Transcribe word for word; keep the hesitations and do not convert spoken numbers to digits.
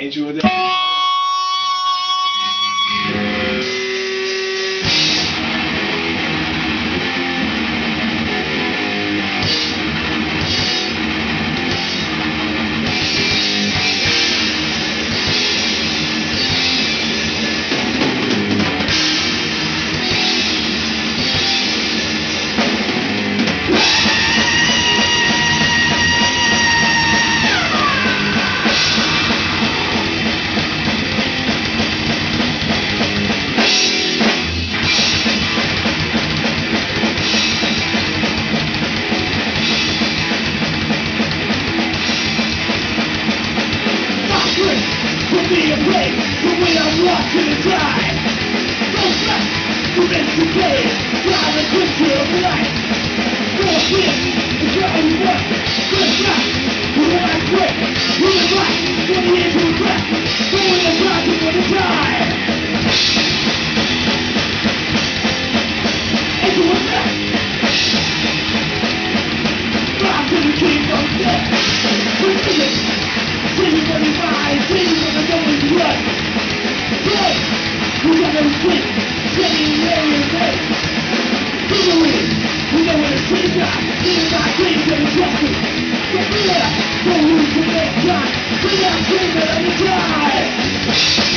Ain't you a devil? Be a break, but when I'm lost in the drive, don't trust, prevent to play it, drive and quit to your life. Go again, it's what we want, good luck, we're what I quit, we're the right, what the end will crack, go in the drive to the drive. And you will not, drive to the king of death, we're feeling, feeling what we find, feeling what we quit, steady, merry, and merry. Through the wind, we know where the trees are. These are my dreams that are trusted. So free up, don't lose the next time. Free up, dream that I can try.